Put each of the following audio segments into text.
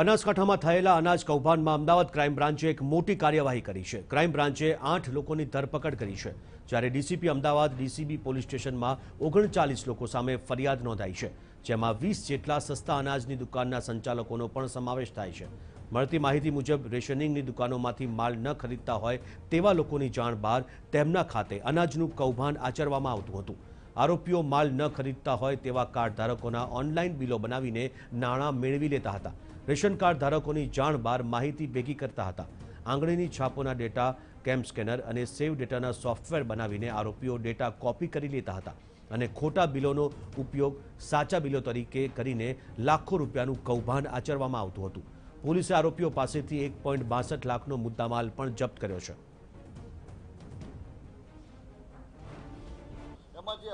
બનાસકાંઠામાં થયેલા અનાજ કૌભાંડમાં અમદાવાદ ક્રાઇમ બ્રાન્ચે એક મોટી કાર્યવાહી કરી છે. ક્રાઇમ બ્રાન્ચે 8 લોકોની ધરપકડ કરી છે, જ્યારે ડીસીપી અમદાવાદ ડીસીબી પોલીસ સ્ટેશનમાં 39 લોકો સામે ફરિયાદ નોંધાઈ છે, જેમાં 20 જેટલા સસ્તા અનાજની દુકાનના સંચાલકોનો પણ સમાવેશ થાય છે. મળતી માહિતી મુજબ રેશનિંગની દુકાનોમાંથી માલ ન ખરીદતા હોય તેવા લોકોની જાણ બહાર તેમના ખાતે અનાજનું કૌભાંડ આચરવામાં આવતું હતું. आरोपीओ माल न खरीदता होय तेवा कार्ड धारकोना ऑनलाइन बिलो बनावीने नाणां मेळवी लेता हता। रेशन कार्ड धारकोनी जाण बार माहिती भेगी करता हता। आंगळीनी छापोना डेटा केम स्केनर अने सेव डेटाना सॉफ्टवेर बनावीने आरोपीओ डेटा कॉपी करी लेता हता अने खोटा बिलोनो उपयोग साचा बिलो तरीके करीने लाखों रूपियानुं कौभांड आचरवामां आवतुं हतुं। पोलीसे आरोपीओ पासेथी 1.62 लाखनो मुद्दामाल पण जप्त कर्यो छे।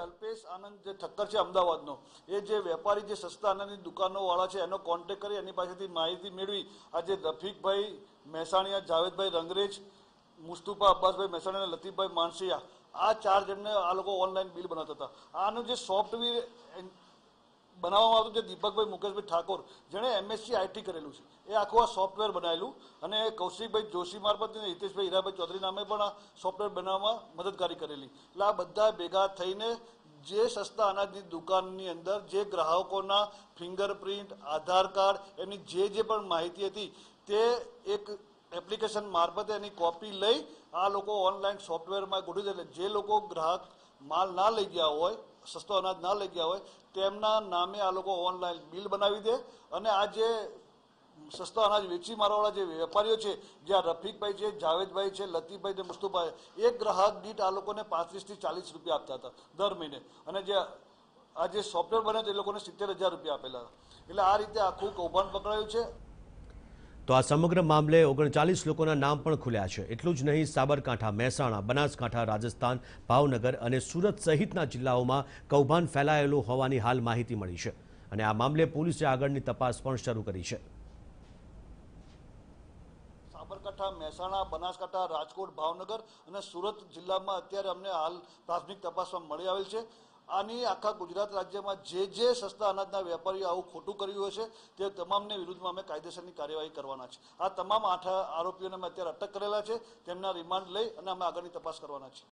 अल्पेश आनंद जे ठक्कर छे अमदावादनो ए जे वेपारी जे सस्ता अनाजनी दुकानो वाळा छे एनो कॉन्टेक्ट करी एनी पासेथी माहिती मेळवी आज रफीक भाई महेसाणिया, जावेद भाई रंगरेज, मुस्तफा अब्बास भाई महेसाणिया, लतीफ भाई मानसिया आ चार जणने आ लोको ऑनलाइन बिल बनावता हता। आनो जे सॉफ्टवेर बनाववामां आवतो जे दीपक भाई मुकेश भाई ठाकोर जेणे एमएससी आईटी करेलुं छे ए आखो आ सॉफ्टवेर बनावेलुं अने कौशिक भाई जोशी मार्फत ने हितेश भाई हीराभाई चौधरी नामे पण आ सॉफ्टवेर बनाववामां मददगारी करेली। એટલે આ બધા ભેગા થઈને જે સસ્તા અનાજની દુકાનની અંદર જે ગ્રાહકોના ફિંગરપ્રિન્ટ, આધાર કાર્ડ એની જે પણ માહિતી હતી તે એક એપ્લિકેશન મારફતે એની કોપી લઈ આ લોકો ઓનલાઈન સોફ્ટવેરમાં ગોઠવી દે એટલે જે લોકો ગ્રાહક માલ ના લઈ ગયા હોય, સસ્તો અનાજ ના લઈ ગયા હોય તેમના નામે આ લોકો ઓનલાઈન બિલ બનાવી દે અને આ જે સસ્તા અનાજ વેચી મારવાળા જે વેપારીઓ છે જ્યાં રફીકભાઈ છે, જાવેદભાઈ છે, લતીફભાઈ ને મુસ્તુફાભાઈ એક ગ્રાહક દીઠ આ લોકોને 35 થી 40 રૂપિયા આપતા હતા દર મહિને અને જે આ જે સોફ્ટવેર બને છે એ લોકોને 70,000 રૂપિયા આપેલા હતા. એટલે આ રીતે આખું કૌભાંડ પકડાયું છે. તો આ સમગ્ર મામલે 39 લોકોના નામ પણ ખુલ્યા છે. એટલું જ નહીં, સાબરકાંઠા, મહેસાણા, બનાસકાંઠા, રાજસ્થાન, ભાવનગર અને સુરત સહિતના જિલ્લાઓમાં કૌભાંડ ફેલાયેલું હોવાની હાલ માહિતી મળી છે અને આ મામલે પોલીસે આગળની તપાસ પણ શરૂ કરી છે. સાબરકાંઠા, મહેસાણા, બનાસકાંઠા, રાજકોટ, ભાવનગર અને સુરત જિલ્લામાં અત્યારે અમને હાલ પ્રાથમિક તપાસમાં મળી આવેલ છે. आनी आखा गुजरात राज्य में जे सस्ता अनाजना व्यापारी आव खोटू कर्यु हशे ते तमामने विरुद्ध में अमे कायदेसरनी कार्यवाही करवाना छे। आ तमाम 8 आरोपीओने अत्यारे अटक करेला छे, तेमना रिमांड लई अने अमे आगळनी तपास करवाना छे।